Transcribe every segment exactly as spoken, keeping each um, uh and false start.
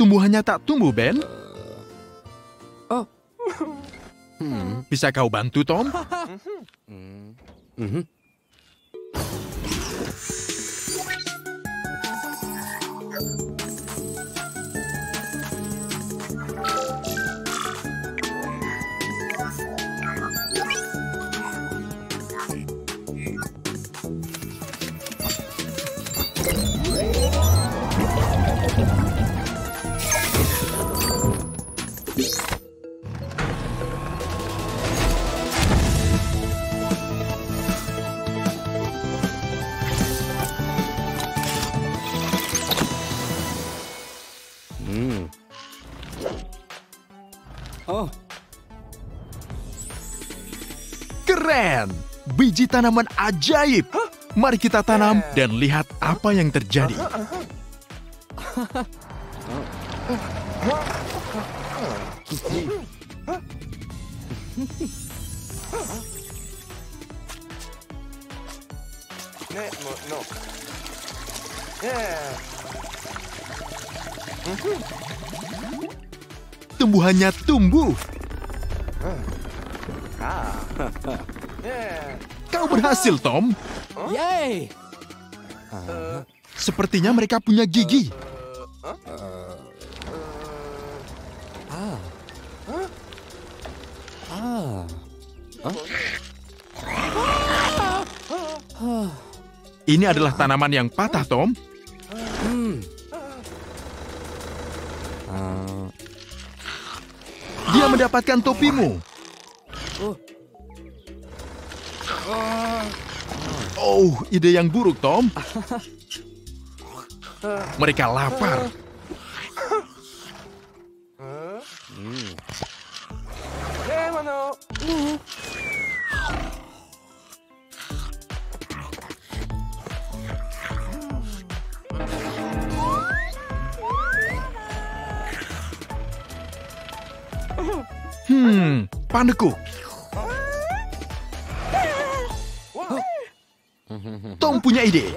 Tumbuhannya tak tumbuh, Ben. Oh. Hmm. Bisa kau bantu, Tom? Mm-hmm. Keren! Biji tanaman ajaib. Mari kita tanam dan lihat apa yang terjadi. Tumbuhannya tumbuh. Kau berhasil, Tom. Yay! Sepertinya mereka punya gigi. Ini adalah tanaman yang patah, Tom. Dia mendapatkan topimu. Oh, ide yang buruk, Tom. Mereka lapar. Hmm, pandekuk. Tom punya ide.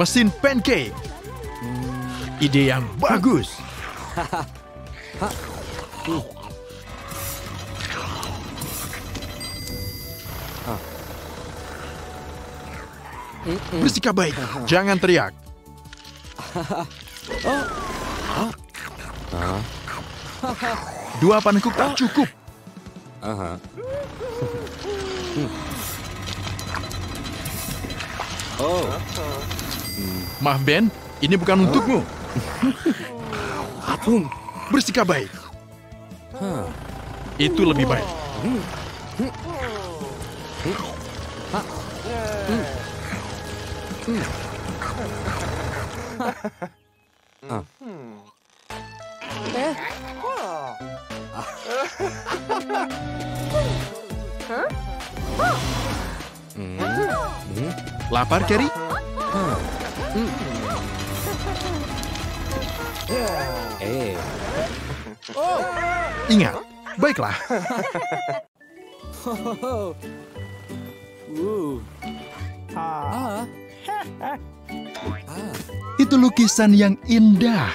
Mesin pancake. Ide yang bagus. Bersikap baik, jangan teriak. Dua pankuk tak cukup. Oh. Maaf, Ben, ini bukan untukmu. Bersikap baik. Itu lebih baik. Lapar, Carrie? Mm. Eh. Oh. Ingat, baiklah. Itu lukisan yang indah.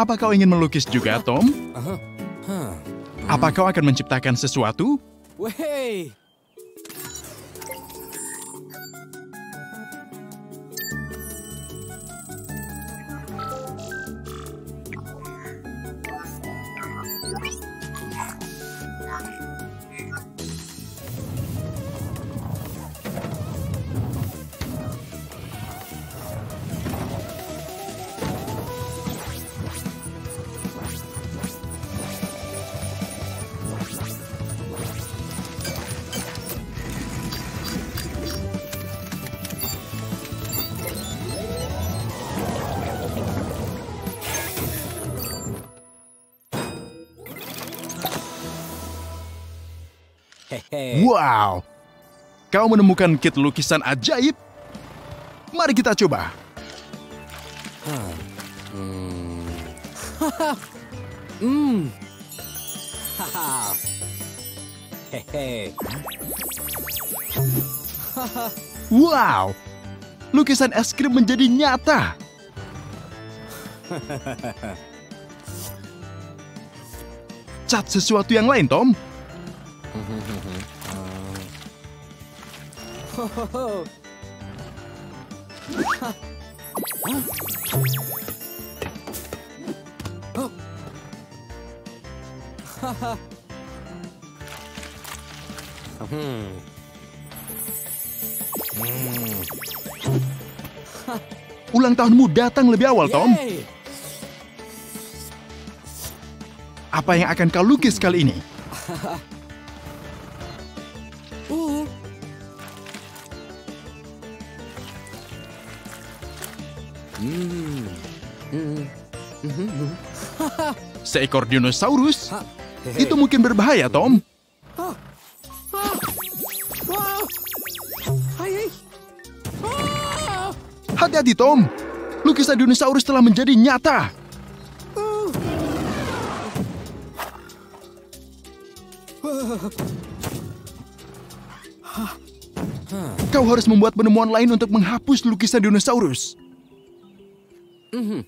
Apa kau ingin melukis juga, Tom? Apa kau akan menciptakan sesuatu? Wey. Wow! Kau menemukan kit lukisan ajaib? Mari kita coba. Hmm. Wow! Lukisan es krim menjadi nyata. Cat sesuatu yang lain, Tom. Ulang tahunmu datang lebih awal, Tom. Yay! Apa yang akan kau lukis kali ini? uh. Seekor dinosaurus? Itu mungkin berbahaya, Tom. Hati-hati, Tom. Lukisan dinosaurus telah menjadi nyata. Kau harus membuat penemuan lain untuk menghapus lukisan dinosaurus. Mm-hmm.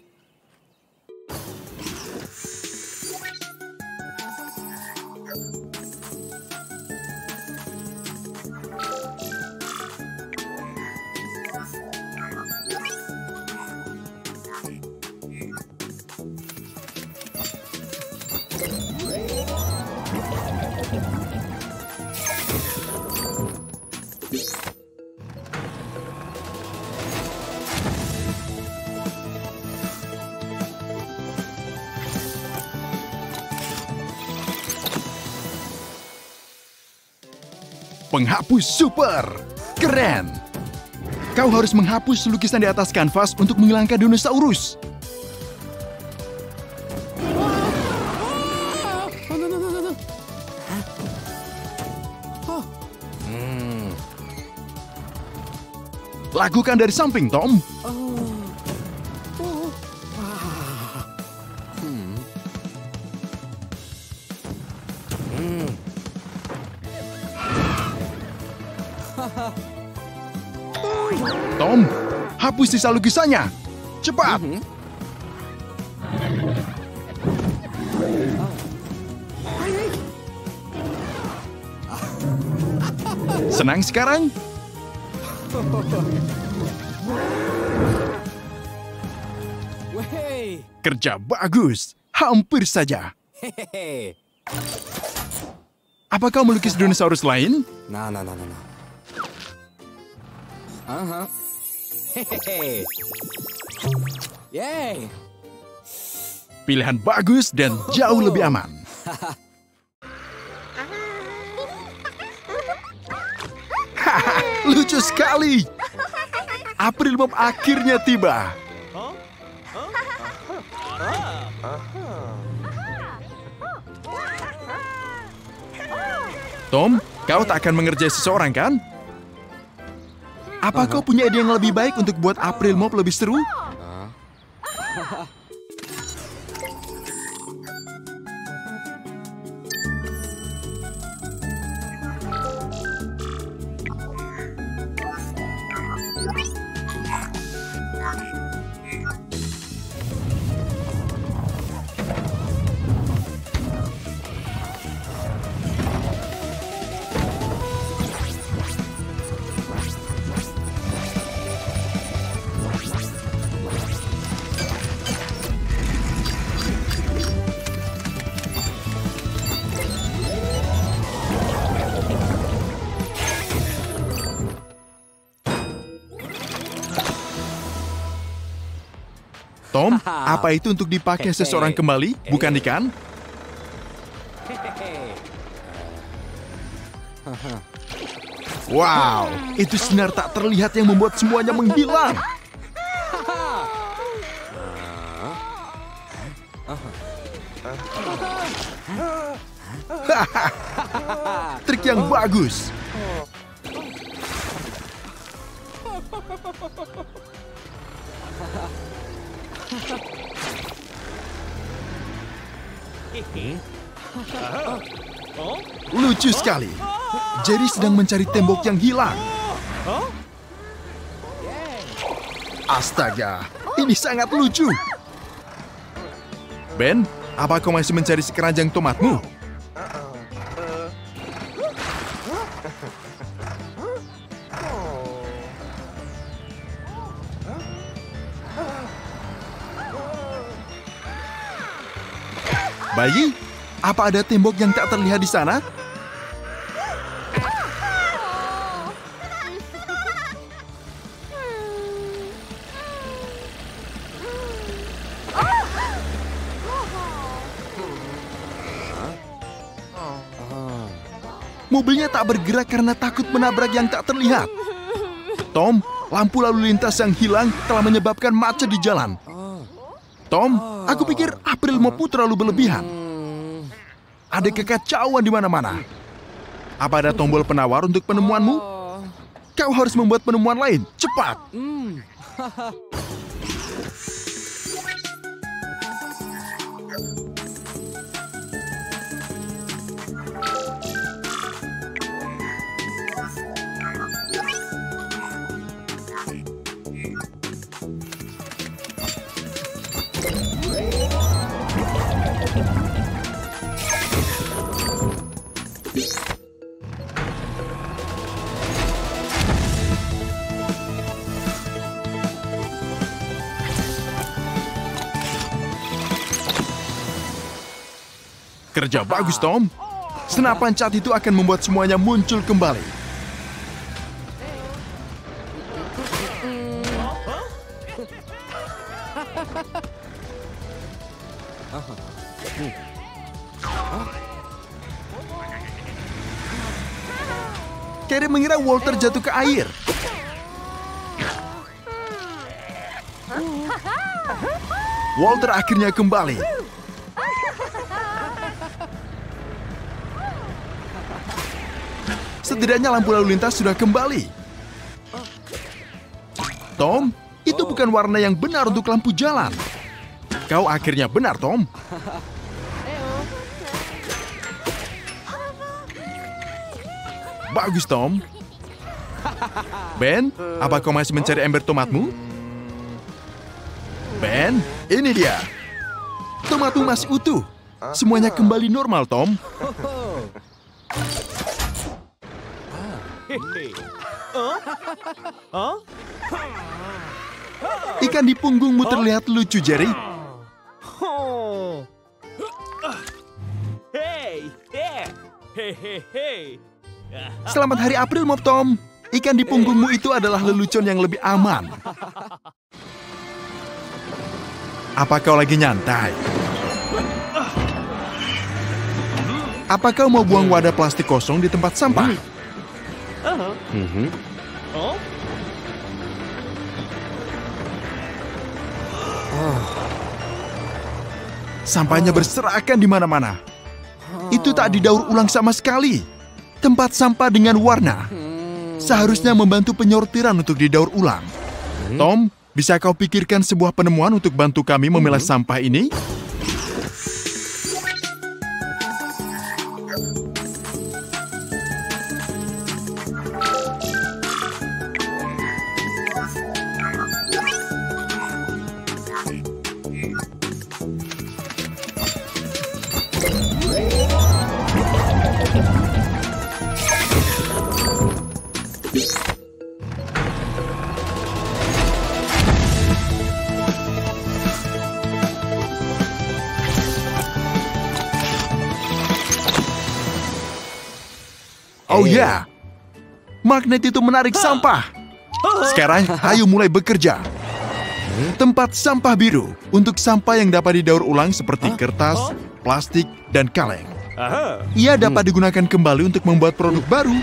Penghapus super! Keren! Kau harus menghapus lukisan di atas kanvas untuk menghilangkan dinosaurus. Hmm. Lakukan dari samping, Tom. Hapus sisa lukisannya. Cepat. Mm-hmm. Senang sekarang? Wey. Kerja bagus. Hampir saja. Hehehe. Apa kau melukis dinosaurus lain? Nah, nah, nah, nah. Aha. Hehehe. Yay. Pilihan bagus dan jauh lebih aman. Lucu sekali. April Mop akhirnya tiba. Tom, kau tak akan mengerjai seseorang, kan? Apa kau punya ide yang lebih baik untuk buat April Mop lebih seru? Tom, apa itu untuk dipakai seseorang kembali? Bukan ikan? Wow, itu sinar tak terlihat yang membuat semuanya menghilang. Trik yang bagus. Lucu sekali. Jerry sedang mencari tembok yang hilang. Astaga, ini sangat lucu. Ben, apa kau masih mencari si keranjang tomatmu? Bayi, apa ada tembok yang tak terlihat di sana? Mobilnya tak bergerak karena takut menabrak yang tak terlihat. Tom, lampu lalu lintas yang hilang telah menyebabkan macet di jalan. Tom, aku pikir April Moppu terlalu berlebihan. Ada kekacauan di mana-mana. Apa ada tombol penawar untuk penemuanmu? Kau harus membuat penemuan lain, cepat! Kerja bagus, Tom. Senapan cat itu akan membuat semuanya muncul kembali. Carrie mengira Walter jatuh ke air. Walter akhirnya kembali. Setidaknya lampu lalu lintas sudah kembali. Tom, itu bukan warna yang benar untuk lampu jalan. Kau akhirnya benar, Tom. Bagus, Tom. Ben, apa kau masih mencari ember tomatmu? Ben, ini dia. Tomatmu masih utuh. Semuanya kembali normal, Tom. Ikan di punggungmu terlihat lucu, Jerry. Selamat hari April Mop, Tom. Ikan di punggungmu itu adalah lelucon yang lebih aman. Apa kau lagi nyantai? Apa kau mau buang wadah plastik kosong di tempat sampah? Mm-hmm. Oh. Sampahnya berserakan di mana-mana. Itu tak didaur ulang sama sekali. Tempat sampah dengan warna seharusnya membantu penyortiran untuk didaur ulang. Tom, bisa kau pikirkan sebuah penemuan untuk bantu kami memilah mm-hmm. sampah ini? Oh ya, yeah. Magnet itu menarik sampah. Sekarang, ayo mulai bekerja. Tempat sampah biru untuk sampah yang dapat didaur ulang seperti kertas, plastik, dan kaleng. Ia dapat digunakan kembali untuk membuat produk baru.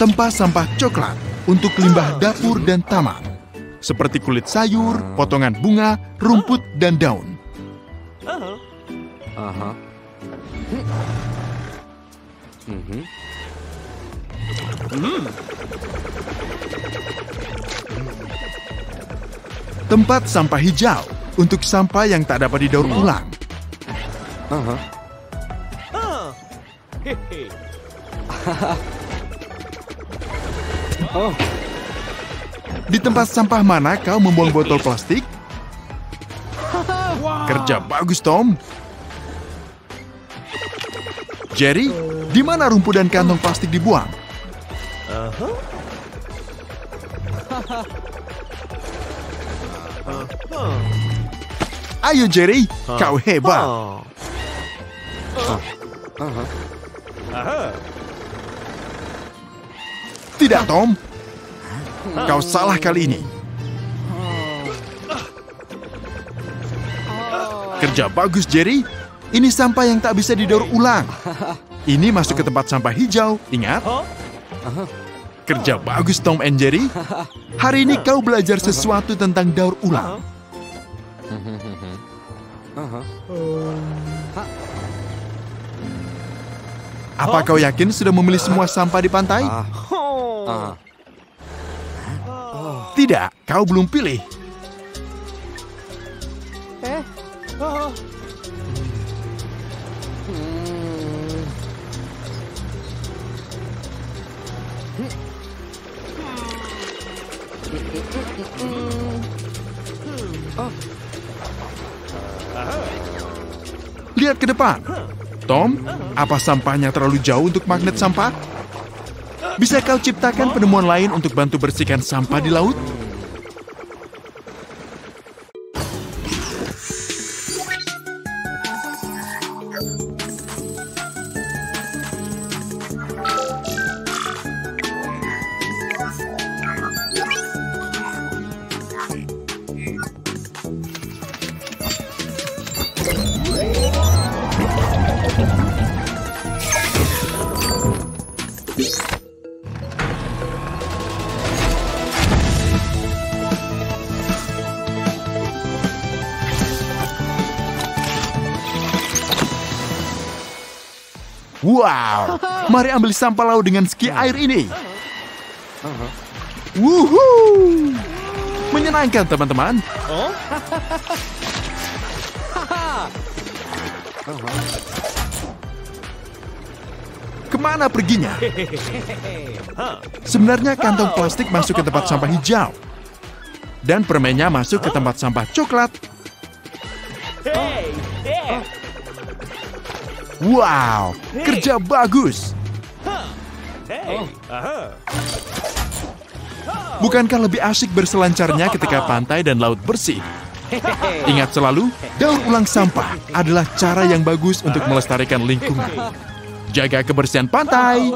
Tempat sampah coklat untuk limbah dapur dan taman. seperti kulit sayur, potongan bunga, rumput, dan daun. Tempat sampah hijau untuk sampah yang tak dapat didaur ulang. Di tempat sampah mana kau membuang botol plastik? Kerja bagus, Tom. Jerry, di mana rumput dan kantong plastik dibuang? Ayo, Jerry, kau hebat. Tidak, Tom. Kau salah kali ini. Kerja bagus, Jerry. Ini sampah yang tak bisa didaur ulang. Ini masuk ke tempat sampah hijau, ingat? Kerja bagus, Tom and Jerry. Hari ini kau belajar sesuatu tentang daur ulang. Apa kau yakin sudah memilih semua sampah di pantai? Tidak, kau belum pilih. Lihat ke depan. Tom, apa sampahnya terlalu jauh untuk magnet sampah? Bisa kau ciptakan penemuan lain untuk bantu bersihkan sampah di laut? Wow, mari ambil sampah laut dengan ski air ini. Wuhuu, menyenangkan teman-teman. Kemana perginya? Sebenarnya kantong plastik masuk ke tempat sampah hijau dan permennya masuk ke tempat sampah coklat. Wow, kerja bagus. Bukankah lebih asyik berselancarnya ketika pantai dan laut bersih? Ingat selalu, daur ulang sampah adalah cara yang bagus untuk melestarikan lingkungan. Jaga kebersihan pantai.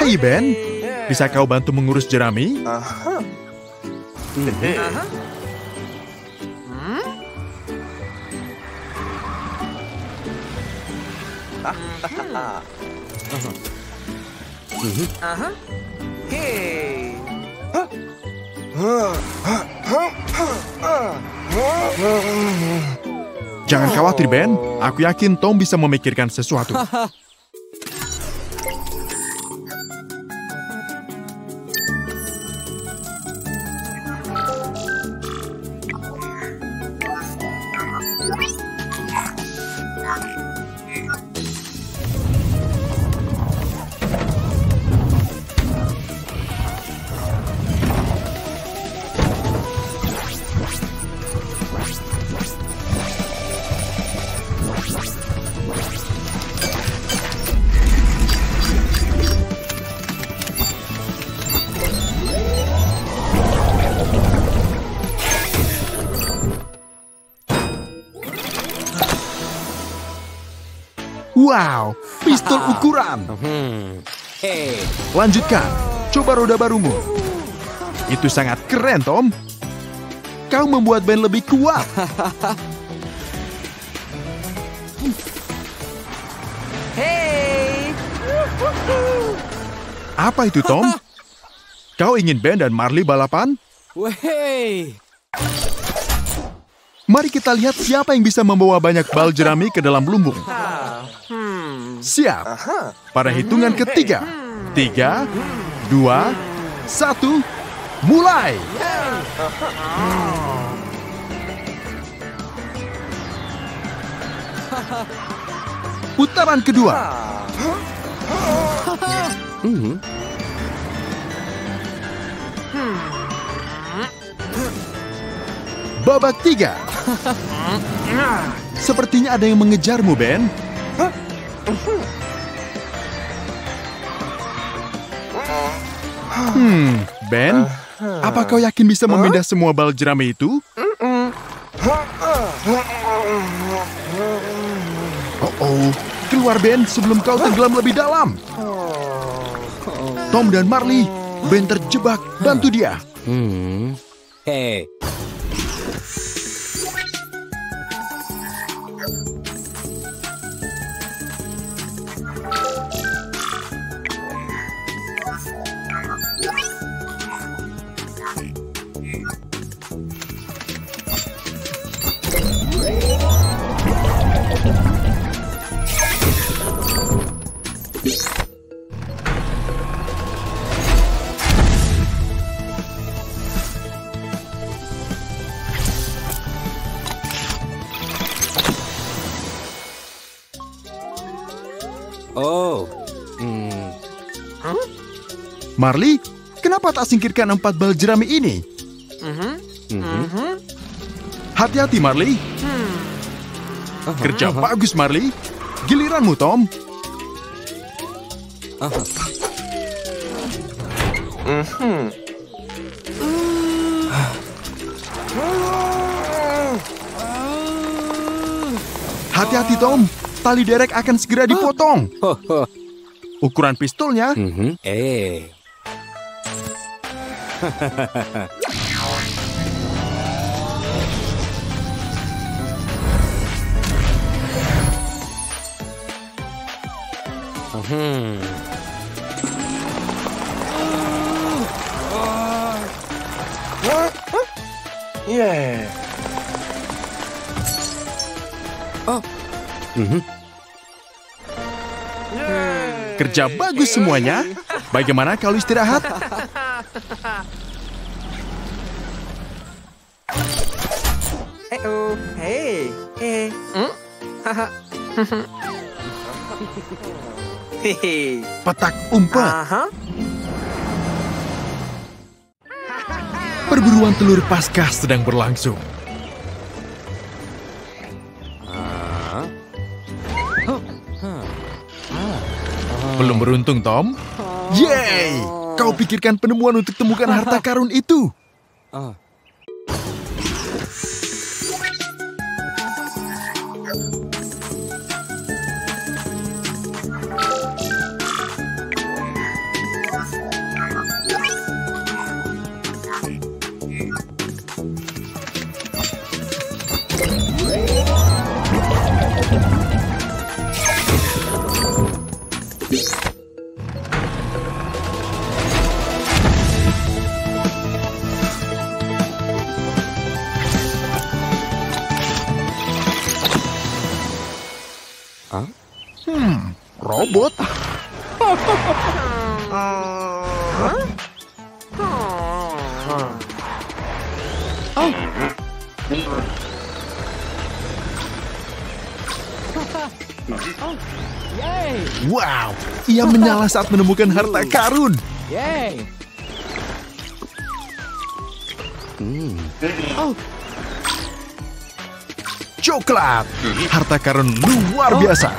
Hai Ben, bisa kau bantu mengurus jerami? Jangan khawatir, Ben. Aku yakin Tom bisa memikirkan sesuatu. Wow, pistol ukuran. Lanjutkan, coba roda barumu. Itu sangat keren, Tom. Kau membuat Ben lebih kuat. Hey. Apa itu, Tom? Kau ingin Ben dan Marley balapan? Wey. Mari kita lihat siapa yang bisa membawa banyak bal jerami ke dalam lumbung. Siap. Pada hitungan ketiga. Tiga, dua, satu, mulai. Putaran kedua. Hmm. Babak tiga. Sepertinya ada yang mengejarmu, Ben. Hmm, Ben, apa kau yakin bisa memindah semua bal jerami itu? Oh-oh, keluar Ben sebelum kau tenggelam lebih dalam. Tom dan Marley, Ben terjebak, bantu dia. Hmm. Hei. Marley, kenapa tak singkirkan empat bal jerami ini? Hati-hati, Marley. Kerja bagus, Marley. Giliranmu, Tom. Hati-hati, Tom. Tali derek akan segera dipotong. Ukuran pistolnya. Eh... Hmm. What? Huh? Yeah. Oh. Mm-hmm. Yeah. Kerja bagus semuanya. Bagaimana kalau istirahat? Hey-oh. Hey. Hey. Hmm? Petak umpet. Uh-huh. Perburuan telur Paskah sedang berlangsung. Uh-huh. Uh-huh. Uh-huh. Belum beruntung, Tom. Yeay! Kau pikirkan penemuan untuk temukan harta karun itu. Uh. Robot. Wow, ia menyala saat menemukan harta karun. Coklat, harta karun luar biasa.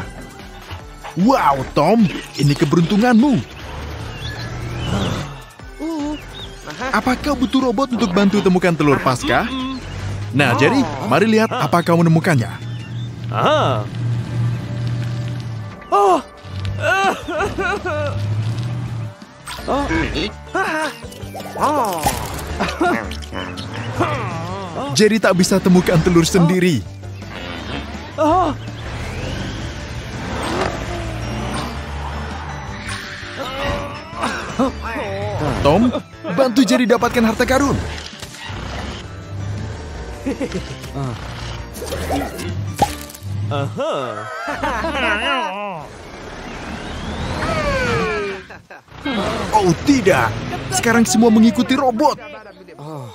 Wow, Tom, ini keberuntunganmu. Apa kau butuh robot untuk bantu temukan telur Paskah? Nah, jadi mari lihat apa kau menemukannya. Jerry tak bisa temukan telur sendiri. Tom, bantu Jerry dapatkan harta karun. Oh tidak, sekarang semua mengikuti robot. Oh.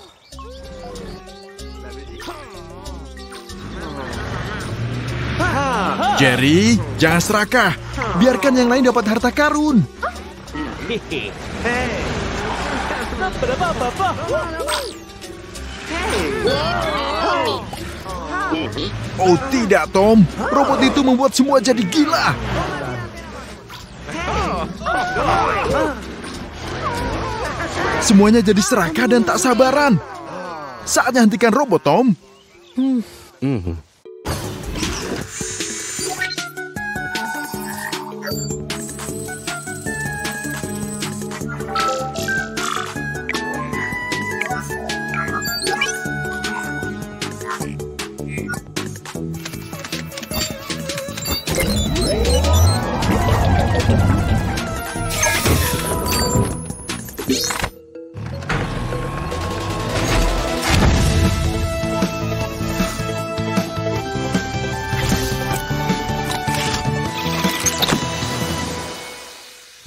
Jerry, jangan serakah. Biarkan yang lain dapat harta karun. Oh tidak, Tom. Robot itu membuat semua jadi gila. Semuanya jadi serakah dan tak sabaran. Saatnya hentikan robot, Tom. Hmm.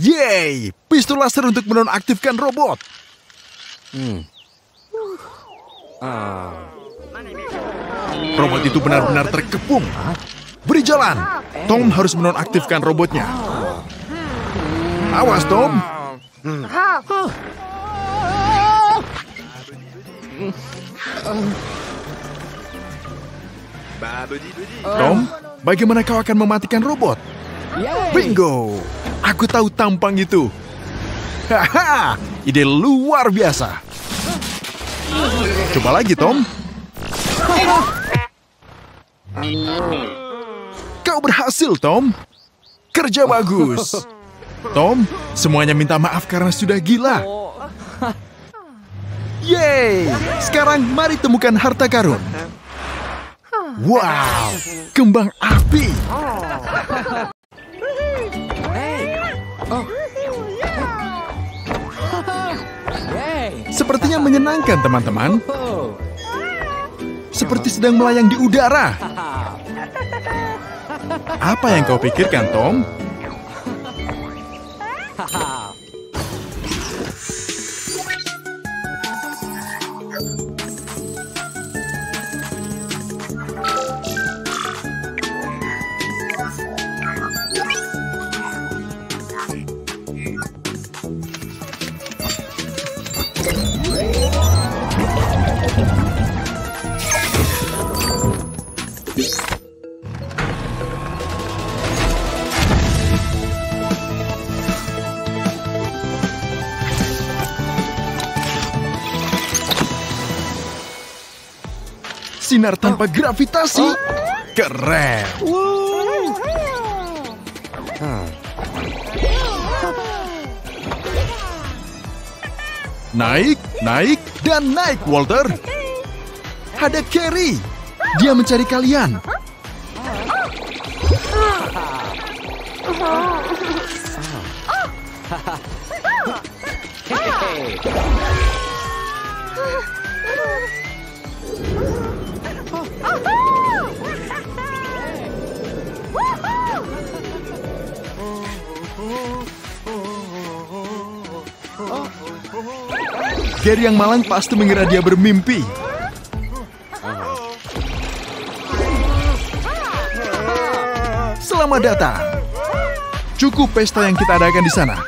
Yeay, pistol laser untuk menonaktifkan robot. Hmm. Ah. Robot itu benar-benar terkepung. Beri jalan. Tom harus menonaktifkan robotnya. Awas, Tom. Hmm. Tom, bagaimana kau akan mematikan robot? Bingo! Aku tahu tampang itu. Haha, ide luar biasa. Coba lagi, Tom. Kau berhasil, Tom. Kerja bagus. Tom, semuanya minta maaf karena sudah gila. Yeay, sekarang mari temukan harta karun. Wow, kembang api. Sepertinya menyenangkan, teman-teman. Seperti sedang melayang di udara. Apa yang kau pikirkan, Tom? Sinar tanpa gravitasi. Keren. Naik, naik, dan naik, Walter. Ada Carrie. Dia mencari kalian. Carrie yang malang pasti mengira dia bermimpi. Selamat datang. Cukup pesta yang kita adakan di sana.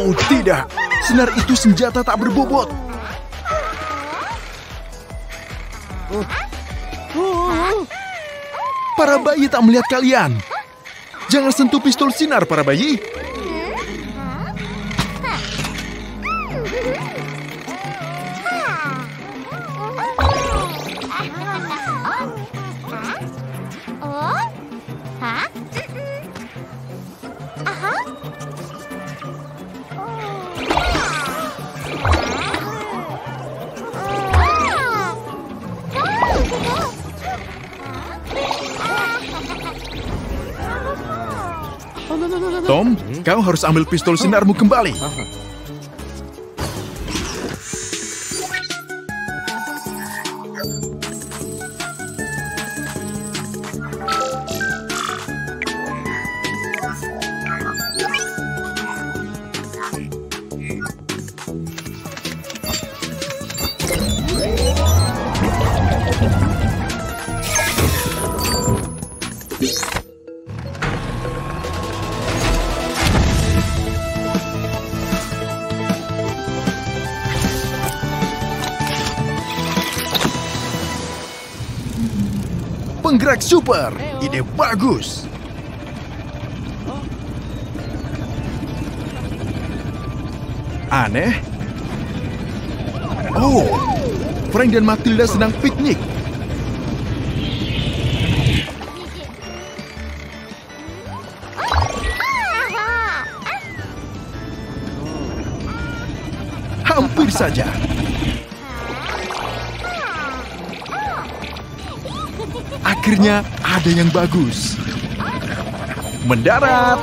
Oh tidak, senar itu senjata tak berbobot. Para bayi tak melihat kalian. Jangan sentuh pistol sinar, para bayi. Tom, kau harus ambil pistol sinarmu kembali. Penggerak super, ide bagus. Aneh. Oh, Frank dan Matilda sedang piknik. Hampir saja. Akhirnya ada yang bagus. Mendarat.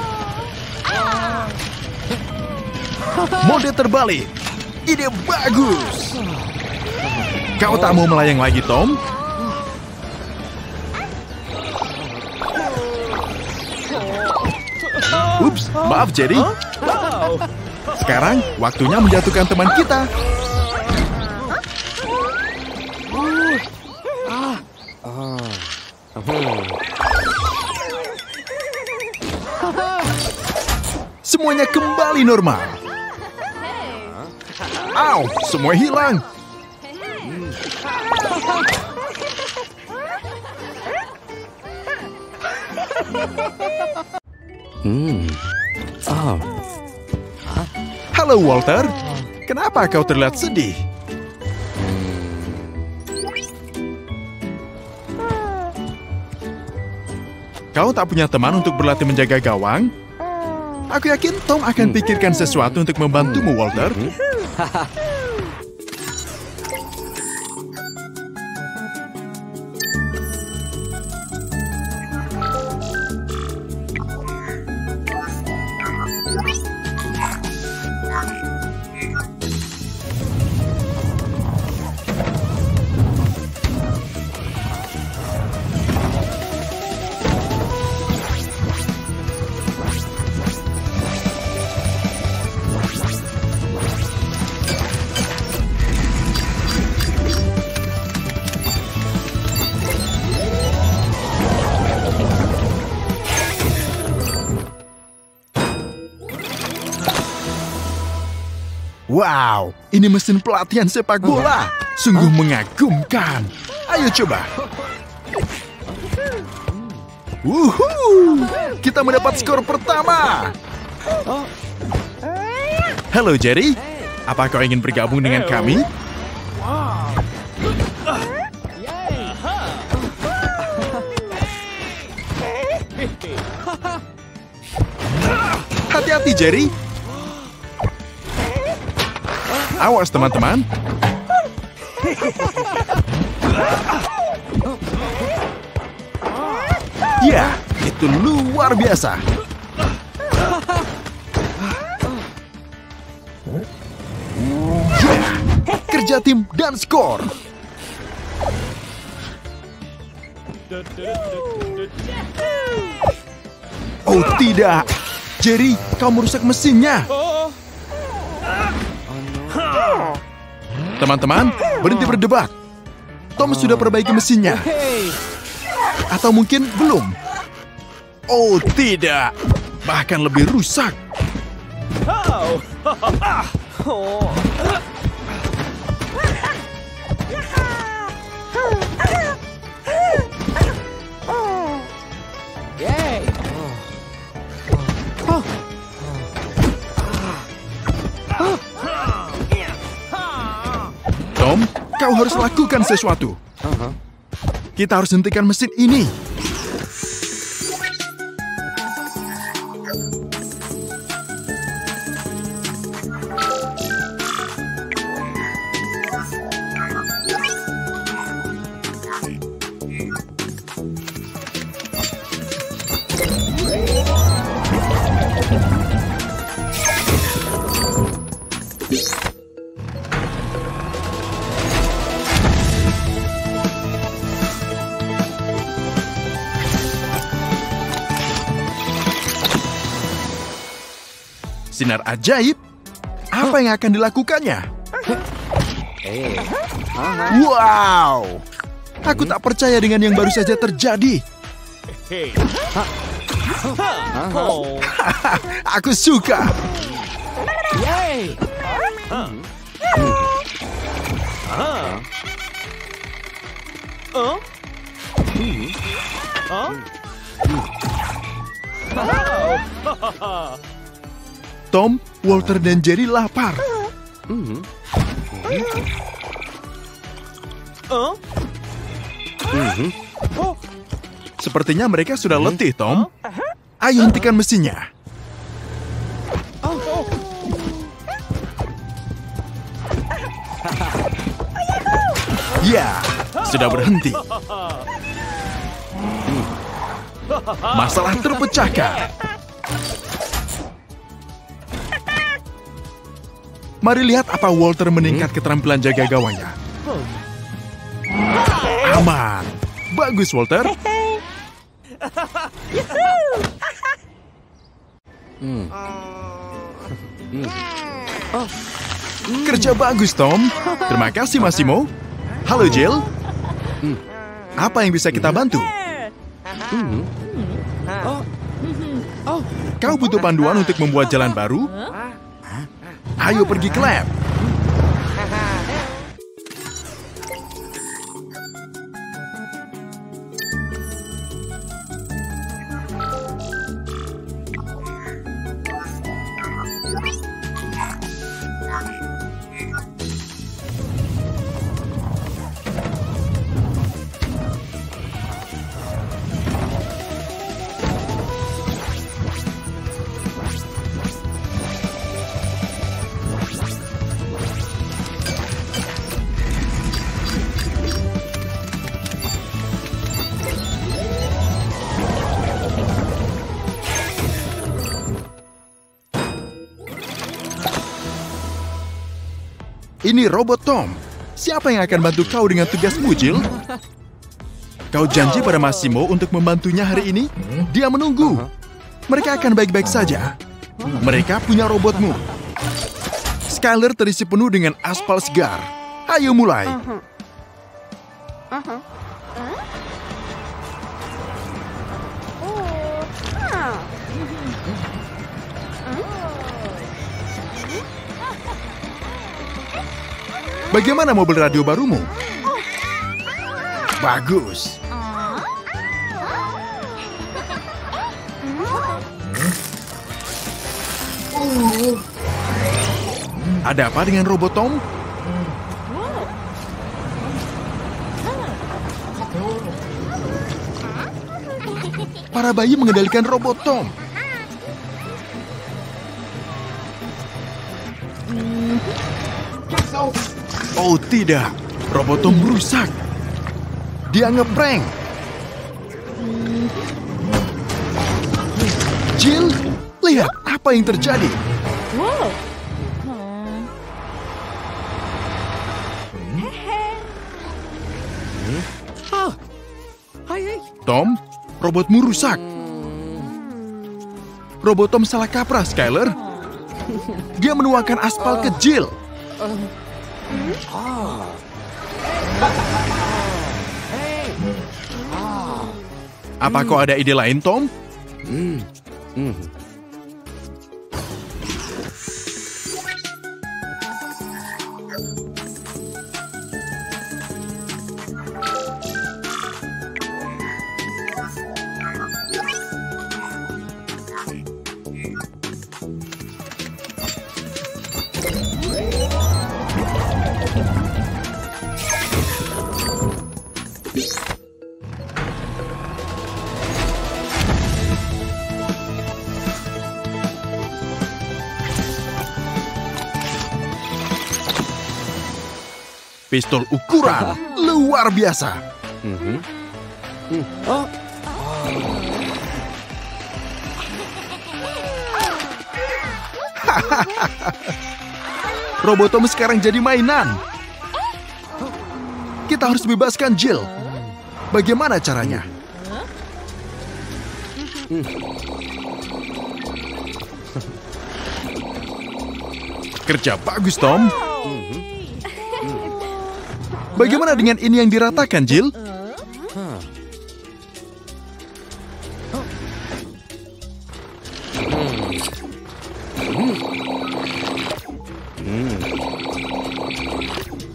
Mode terbalik. Ide bagus. Kau tak mau melayang lagi, Tom? Ups, maaf, Jerry. Sekarang waktunya menjatuhkan teman kita. Semuanya kembali normal. Au, semua hilang. Hmm. Oh. Halo Walter, kenapa kau terlihat sedih? Kau tak punya teman untuk berlatih menjaga gawang? Aku yakin Tom akan pikirkan sesuatu untuk membantumu, Walter. Wow, ini mesin pelatihan sepak bola. Sungguh mengagumkan. Ayo coba. Wuhuu, kita mendapat skor pertama. Halo Jerry, apa kau ingin bergabung dengan kami? Hati-hati Jerry. Awas teman-teman. Ya, itu luar biasa. Ya, kerja tim dan skor. Oh tidak, Jerry, kau merusak mesinnya. Teman-teman, berhenti berdebat. Tom sudah perbaiki mesinnya. Atau mungkin belum. Oh, tidak. Bahkan lebih rusak. Tom, kau harus lakukan sesuatu. Kita harus hentikan mesin ini. Sinar ajaib? Apa yang akan dilakukannya? Wow! Aku tak percaya dengan yang baru saja terjadi. Aku suka. Tom, Walter, dan Jerry lapar. Sepertinya mereka sudah letih, Tom. Ayo hentikan mesinnya. Ya, sudah berhenti. Masalah terpecahkan. Mari lihat apa Walter meningkat keterampilan jaga gawangnya. Aman. Bagus, Walter. Kerja bagus, Tom. Terima kasih, Massimo. Halo, Jill. Apa yang bisa kita bantu? Kau butuh panduan untuk membuat jalan baru? Ayo pergi ke lab. Ini robot Tom. Siapa yang akan bantu kau dengan tugasmu, Jill? Kau janji pada Massimo untuk membantunya hari ini? Dia menunggu. Mereka akan baik-baik saja. Mereka punya robotmu. Skyler terisi penuh dengan aspal segar. Ayo mulai. Bagaimana mobil radio barumu? Bagus. Ada apa dengan robot Tom? Para bayi mengendalikan robot Tom. Oh tidak, robot Tom rusak. Dia ngeprank. Jill, lihat apa yang terjadi. Tom, robotmu rusak. Robot Tom salah kaprah, Skyler. Dia menuangkan aspal ke Jill. Apa kau ada ide lain, Tom? Pistol ukuran luar biasa. Robot Tom sekarang jadi mainan. Kita harus bebaskan Jill. Bagaimana caranya? Kerja bagus, Tom. Bagaimana dengan ini yang diratakan, Jill?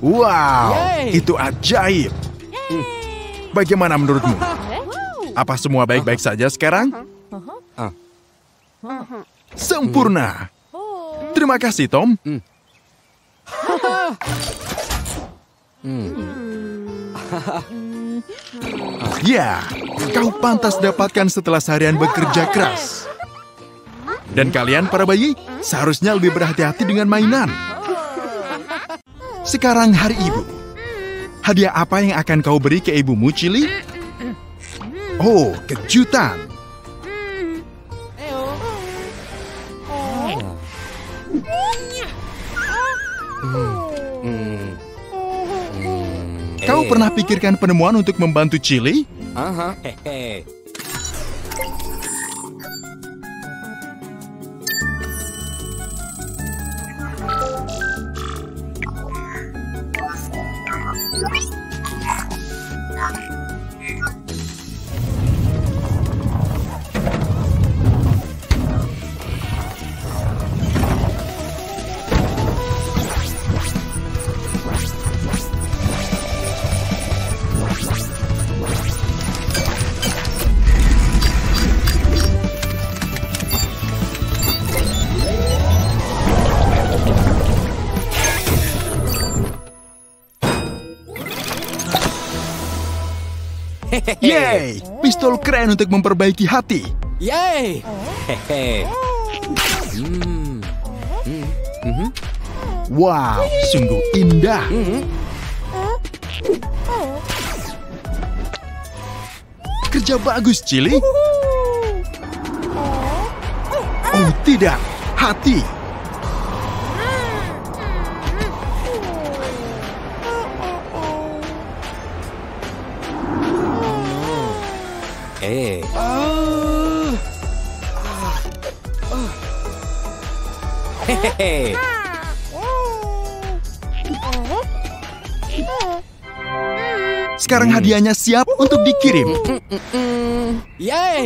Wow, itu ajaib. Bagaimana menurutmu? Apa semua baik-baik saja sekarang? Sempurna. Terima kasih, Tom. Ya, kau pantas dapatkan setelah seharian bekerja keras. Dan kalian, para bayi, seharusnya lebih berhati-hati dengan mainan. Sekarang hari ibu. Hadiah apa yang akan kau beri ke ibumu, Chili? Oh, kejutan. Kau pernah pikirkan penemuan untuk membantu Chili? Aha. Yeay, pistol keren untuk memperbaiki hati. Yeay. Wow, sungguh indah. Kerja bagus, Chili. Oh tidak, hati. Eh. Oh. Ah. Oh. Hehehe. Sekarang hadiahnya siap untuk dikirim.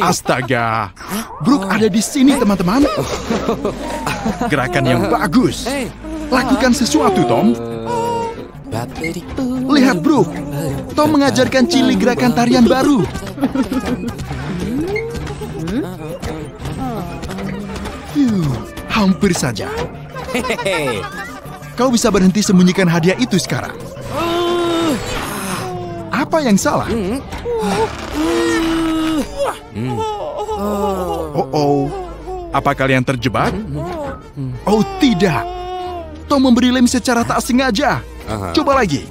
Astaga, Brooke ada di sini, teman-teman. Gerakan yang bagus. Lakukan sesuatu, Tom. Lihat, Brooke. Tom mengajarkan Chili gerakan tarian baru. Yuh, hampir saja. Kau bisa berhenti sembunyikan hadiah itu sekarang. Apa yang salah? Oh, oh. Apa kalian terjebak? Oh, tidak. Tom memberi lem secara tak sengaja. Coba lagi.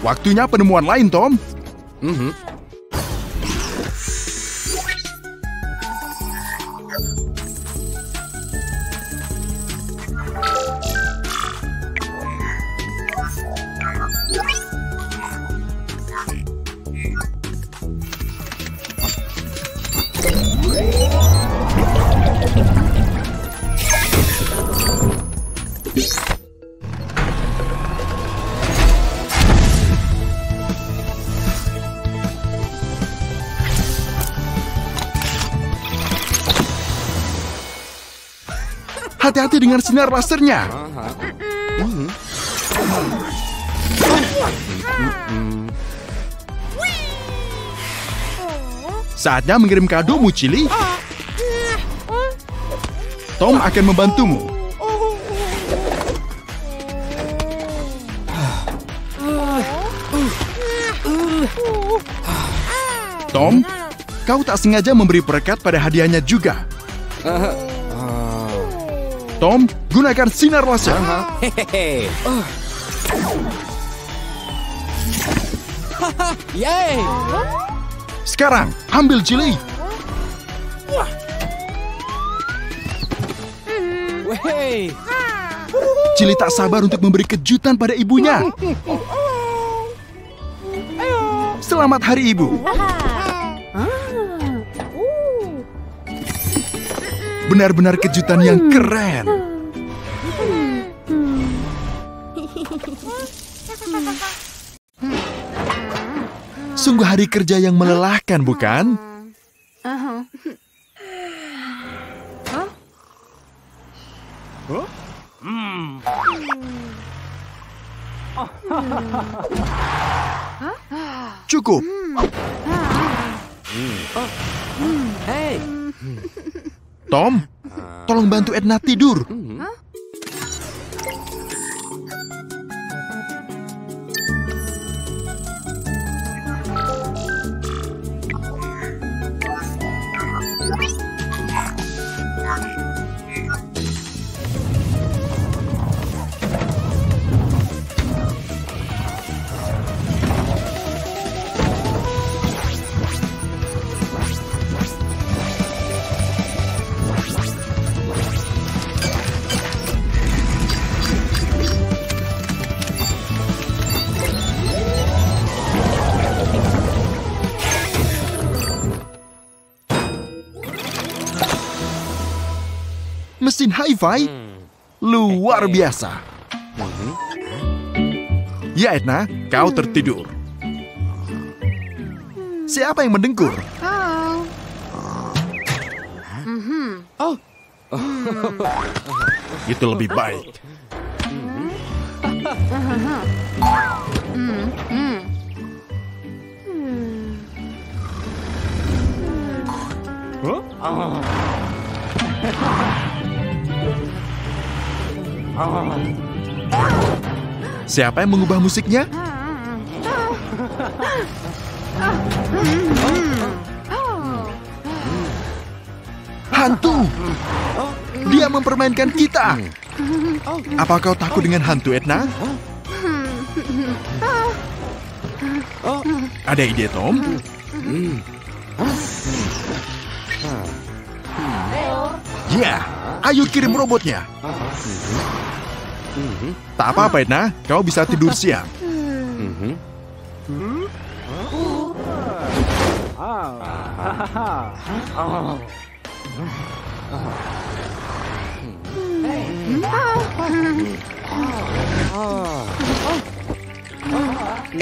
Waktunya penemuan lain, Tom. Hati-hati dengan sinar lasernya. Saatnya mengirim kadomu, Chili. Tom akan membantumu. Tom, kau tak sengaja memberi perekat pada hadiahnya juga. Tom, gunakan sinar laser. Sekarang, ambil Chili. Chili tak sabar untuk memberi kejutan pada ibunya. Selamat Hari Ibu. Benar-benar kejutan yang keren. Sungguh hari kerja yang melelahkan, bukan? Cukup. Hey. Tom, tolong bantu Edna tidur. Mesin hi-fi luar biasa. Ya Edna, kau tertidur. Siapa yang mendengkur? Oh, itu lebih baik. Siapa yang mengubah musiknya? Hantu! Dia mempermainkan kita! Apa kau takut dengan hantu, Edna? Ada ide, Tom? Ya, yeah, ayo kirim robotnya. Tak apa-apa, Edna. Kau bisa tidur siang.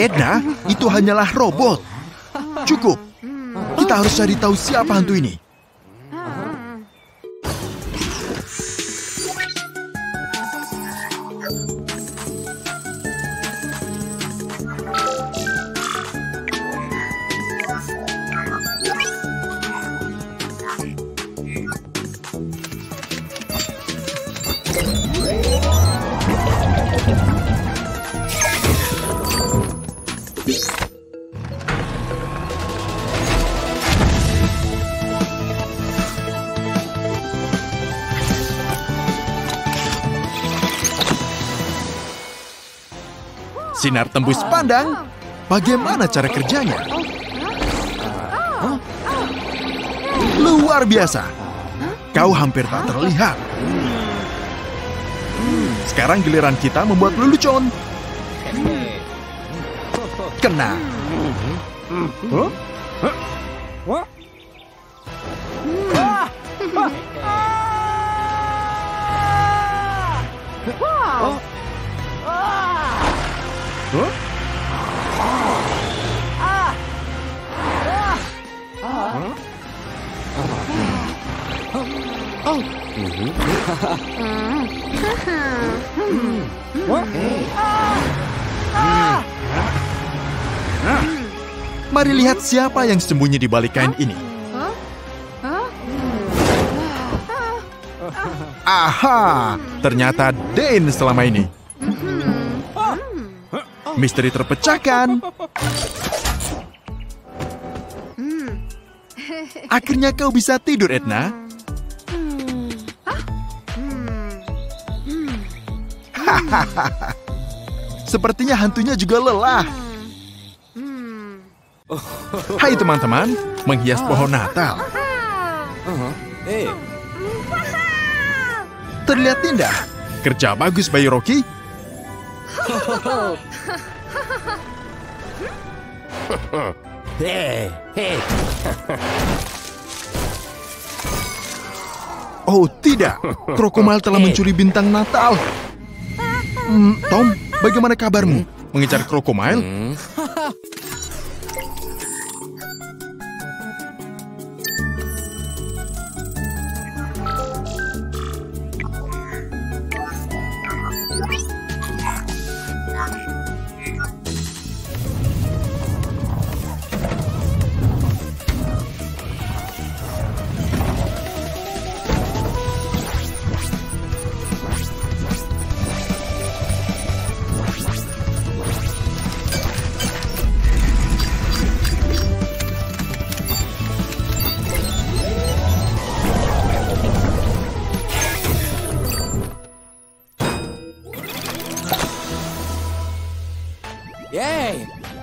Edna, itu hanyalah robot. Cukup. Kita harus cari tahu siapa hantu ini. Sinar tembus pandang, bagaimana cara kerjanya? Luar biasa, kau hampir tak terlihat. Sekarang giliran kita membuat lelucon. Kena. Huh? Ah! Ah! Huh? Oh. Mari lihat siapa yang sembunyi di balik kain ini. Aha, ternyata Dane selama ini. Misteri terpecahkan. Akhirnya kau bisa tidur, Edna. Hahaha. Sepertinya hantunya juga lelah. Hai teman-teman, menghias pohon Natal. Terlihat indah. Kerja bagus, Bayi Rocky. Hey, hey. Oh tidak, Krokomal telah mencuri bintang Natal. Hmm, Tom, bagaimana kabarmu? Mengincar Krokomal? Hmm.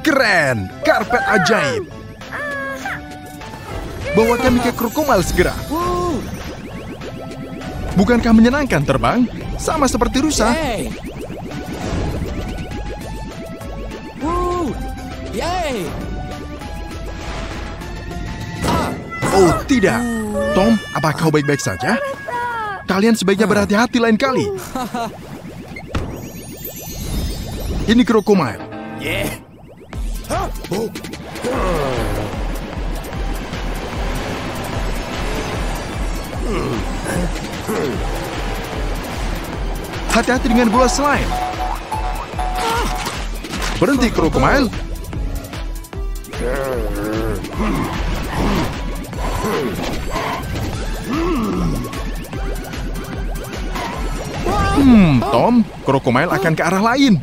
Keren, karpet ajaib. Bawa kami ke Krokomal segera. Bukankah menyenangkan terbang? Sama seperti rusa. Oh tidak, Tom, apa kau baik-baik saja? Kalian sebaiknya berhati-hati lain kali. Ini Krokomal. Yeah. Oh. Hati-hati dengan bola slime. Berhenti, Krokomal. Hmm, Tom, Krokomal akan ke arah lain.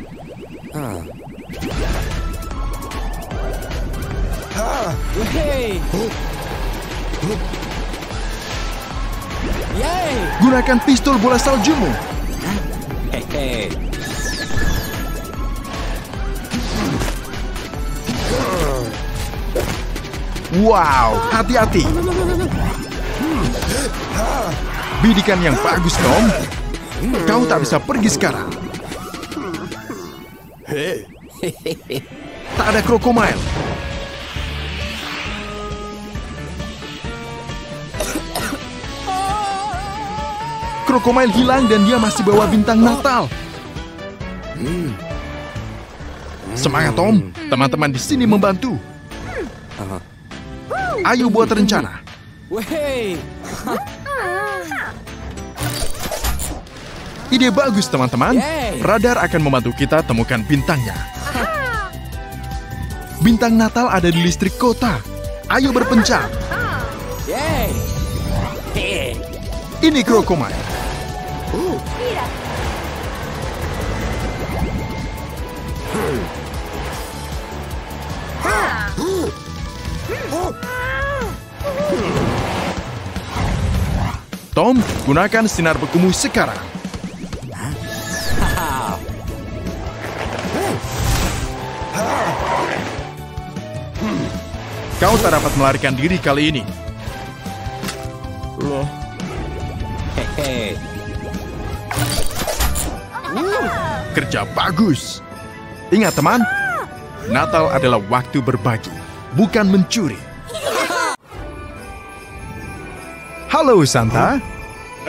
Gunakan pistol bola saljumu. Wow, hati-hati. Bidikan yang bagus, Tom. Kau tak bisa pergi sekarang. Tak ada Krokomal. Krokomal hilang dan dia masih bawa bintang Natal. Semangat, Tom. Teman-teman di sini membantu. Ayo buat rencana. Ide bagus, teman-teman. Radar akan membantu kita temukan bintangnya. Bintang Natal ada di listrik kota. Ayo berpencar. Ini Krokomal. Tom, gunakan sinar bekumu sekarang. Kau tak dapat melarikan diri kali ini. Loh. Hehe. Kerja bagus. Ingat teman, Natal adalah waktu berbagi, bukan mencuri. Halo Santa.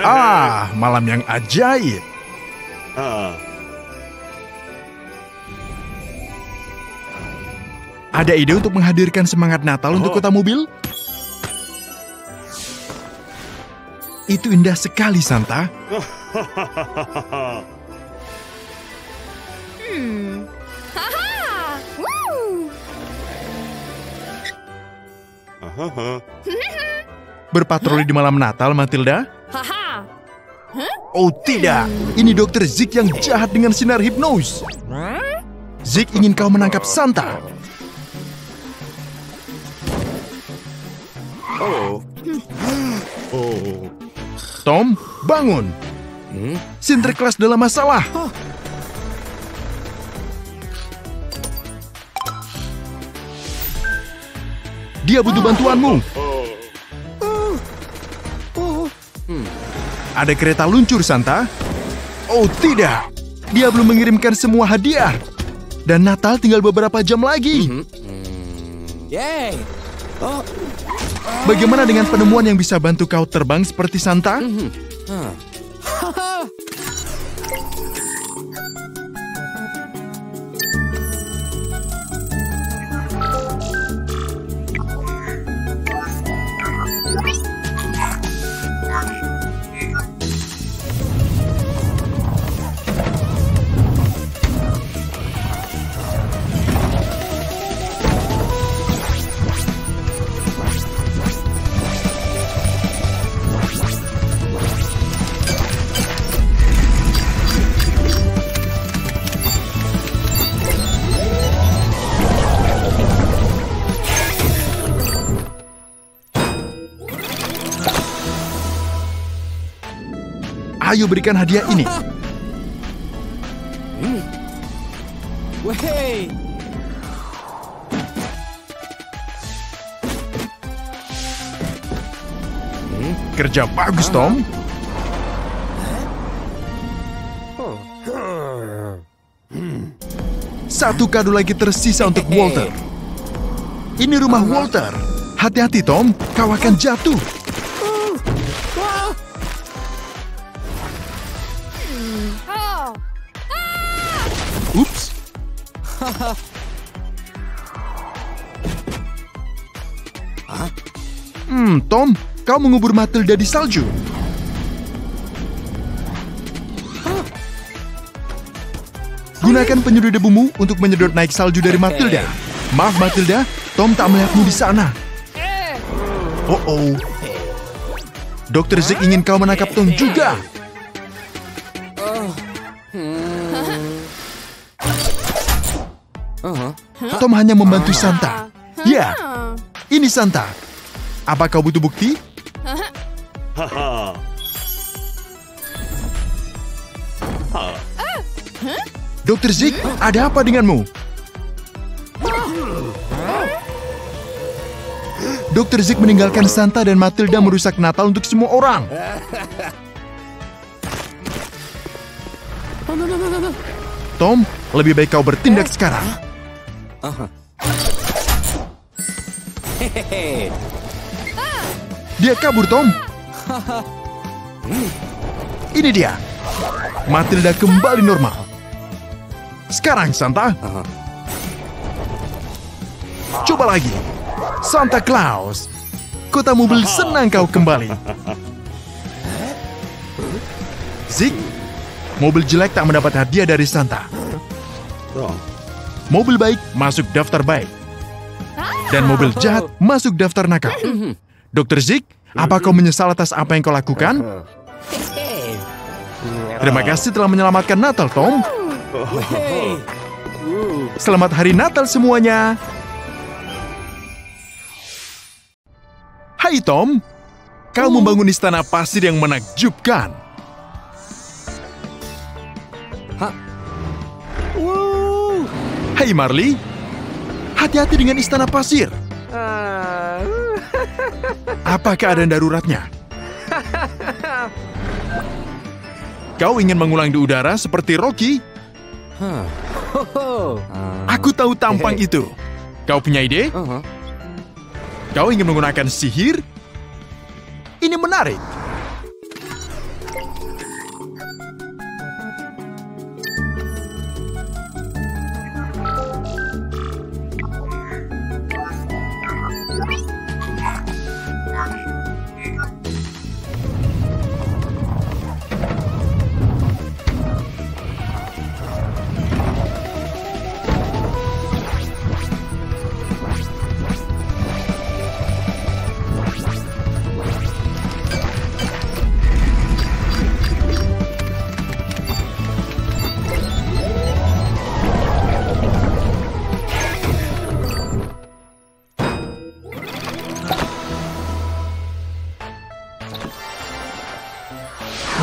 Ah, malam yang ajaib. Ada ide untuk menghadirkan semangat Natal untuk kota mobil? Itu indah sekali, Santa. Hmm. Berpatroli di malam Natal, Matilda? Oh tidak, ini Dokter Zig yang jahat dengan sinar hipnosis. Zig ingin kau menangkap Santa. Oh. Oh. Tom, bangun. Hmm? Sinterklas dalam masalah. Oh. Dia butuh bantuanmu. Oh. Oh. Oh. Hmm. Ada kereta luncur, Santa. Oh, tidak. Dia belum mengirimkan semua hadiah. Dan Natal tinggal beberapa jam lagi. Mm-hmm. Yay! Oh. Bagaimana dengan penemuan yang bisa bantu kau terbang seperti Santa? Mm-hmm. huh. Ayo berikan hadiah ini. Hmm. Wey. Hmm. Kerja bagus, Tom. Satu kado lagi tersisa untuk Walter. Ini rumah Walter. Hati-hati, Tom. Kau akan jatuh. Ups. Hmm, Tom, kau mengubur Matilda di salju. Gunakan penyedot debumu untuk menyedot naik salju dari Matilda. Maaf, Matilda, Tom tak melihatmu di sana. Oh, oh. Dokter Zig ingin kau menangkap Tom juga. Tom hanya membantu Santa. Ya, ini Santa. Apa kau butuh bukti? Dokter Zig, ada apa denganmu? Dokter Zig meninggalkan Santa dan Matilda merusak Natal untuk semua orang. Tom, lebih baik kau bertindak sekarang. Dia kabur, Tom. Ini dia. Matilda kembali normal. Sekarang, Santa. Coba lagi. Santa Claus. Kota mobil senang kau kembali. Zig, mobil jelek tak mendapat hadiah dari Santa. Mobil baik masuk daftar baik. Dan mobil jahat masuk daftar nakal. Dokter Zig, apa kau menyesal atas apa yang kau lakukan? Terima kasih telah menyelamatkan Natal, Tom. Selamat Hari Natal semuanya. Hai, Tom. Kau membangun istana pasir yang menakjubkan. Hai, Marley. Hati-hati dengan istana pasir. Apa keadaan daruratnya? Kau ingin mengulang di udara seperti Rocky? Aku tahu tampang itu. Kau punya ide? Kau ingin menggunakan sihir? Ini menarik.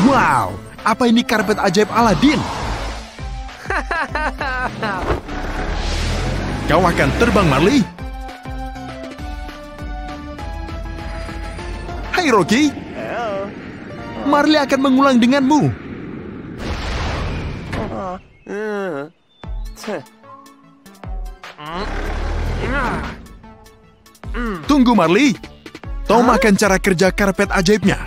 Wow, apa ini karpet ajaib Aladin? Kau akan terbang, Marley. Hai, Rocky. Marley akan mengulang denganmu. Tunggu, Marley. Tom huh? akan cara kerja karpet ajaibnya.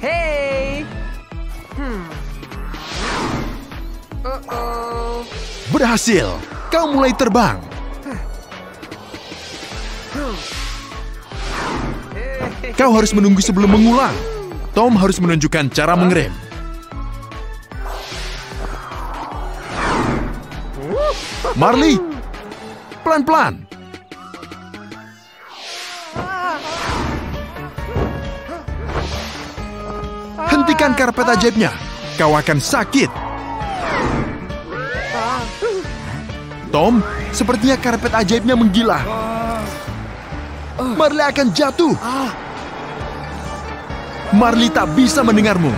Hey. Hmm. Uh-oh. Berhasil. Kau mulai terbang. Kau harus menunggu sebelum mengulang. Tom harus menunjukkan cara mengerem. Marley, pelan-pelan. Hentikan karpet ajaibnya. Kau akan sakit. Tom, sepertinya karpet ajaibnya menggila. Marley akan jatuh. Marley tak bisa mendengarmu.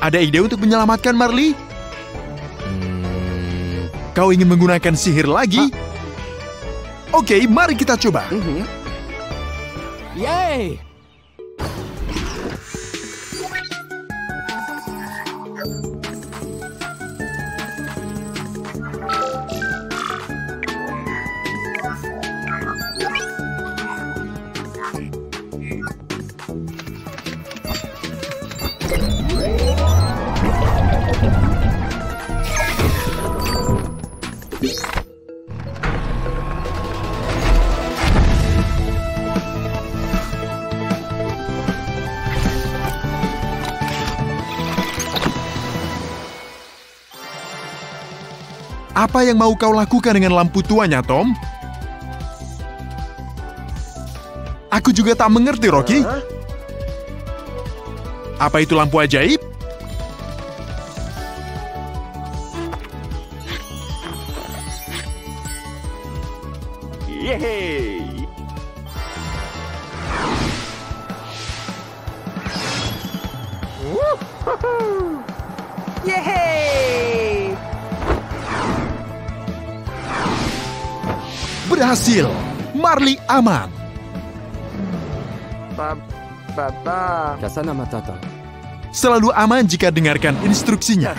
Ada ide untuk menyelamatkan Marley? Hmm. Kau ingin menggunakan sihir lagi? Hah? Oke, mari kita coba. Mm-hmm. Yeay! Apa yang mau kau lakukan dengan lampu tuanya, Tom? Aku juga tak mengerti, Rocky. Apa itu lampu ajaib? Yeay! Yeay! Berhasil, Marley aman. Selalu aman jika dengarkan instruksinya.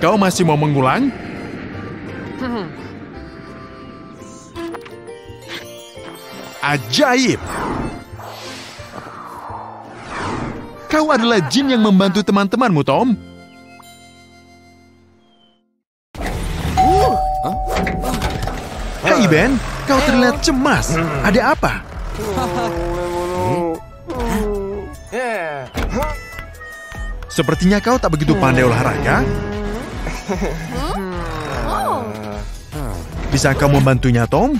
Kau masih mau mengulang? Ajaib. Kau adalah jin yang membantu teman-temanmu, Tom. Hai Ben, kau terlihat cemas. Ada apa? Sepertinya kau tak begitu pandai olahraga. Bisa kau membantunya, Tom?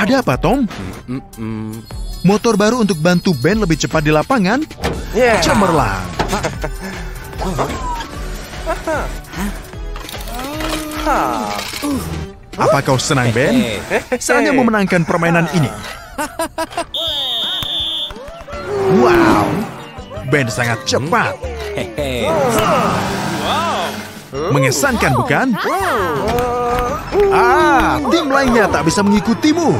Ada apa, Tom? Motor baru untuk bantu Ben lebih cepat di lapangan? Yeah. Cemerlang. Apa kau senang, Ben? Saatnya memenangkan permainan ini. Wow, Ben sangat cepat. Mengesankan, bukan? Ah, tim lainnya tak bisa mengikutimu.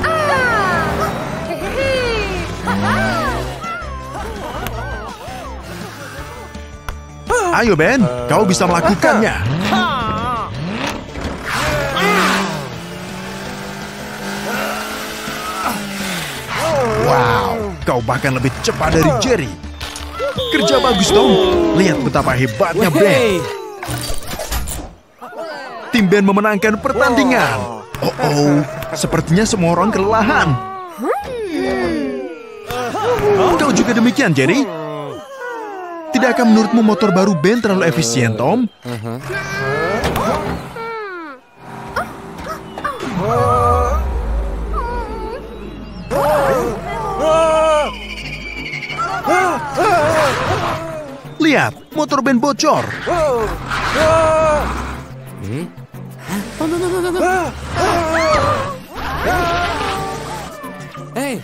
Ah. Ayo, Ben. Kau bisa melakukannya. Wow. Kau bahkan lebih cepat dari Jerry. Kerja bagus, Tom. Lihat betapa hebatnya Ben. Tim Ben memenangkan pertandingan. Oh-oh. Sepertinya semua orang kelelahan. Kau juga demikian, Jerry. Tidak akan menurutmu motor baru Ben terlalu efisien, Tom? Lihat, motor Ben bocor. Hey.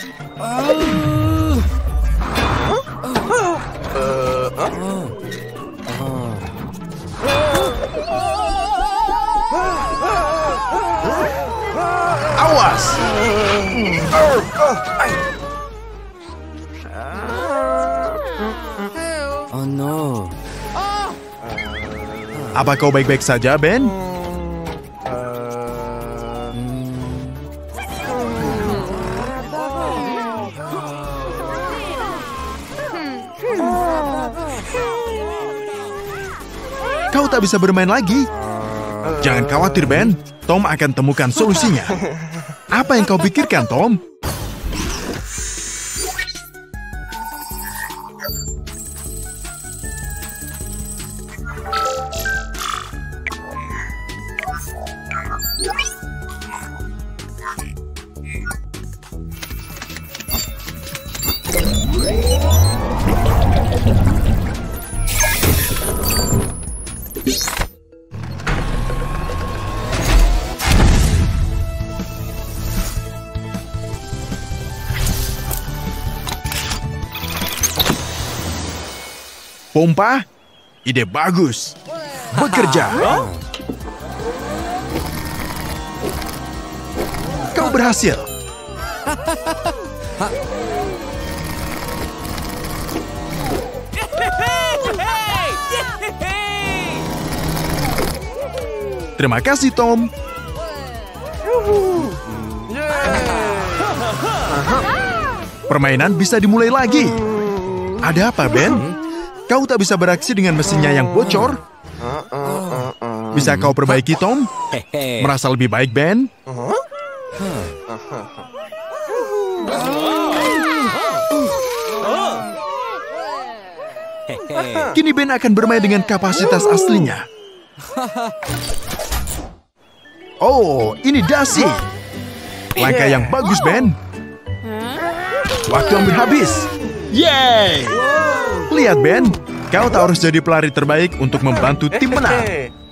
Awas. Oh no. Apa kau baik-baik saja, Ben? Kau tak bisa bermain lagi. Jangan khawatir, Ben. Tom akan temukan solusinya. Apa yang kau pikirkan, Tom? Pompa, ide bagus. Bekerja. Kau berhasil. Terima kasih, Tom. Permainan bisa dimulai lagi. Ada apa, Ben? Kau tak bisa beraksi dengan mesinnya yang bocor? Bisa kau perbaiki, Tom? Merasa lebih baik, Ben? Kini Ben akan bermain dengan kapasitas aslinya. Oh, ini dasi. Langkah yang bagus, Ben. Waktu hampir habis. Yeay! Lihat, Ben, kau tak harus jadi pelari terbaik untuk membantu tim menang.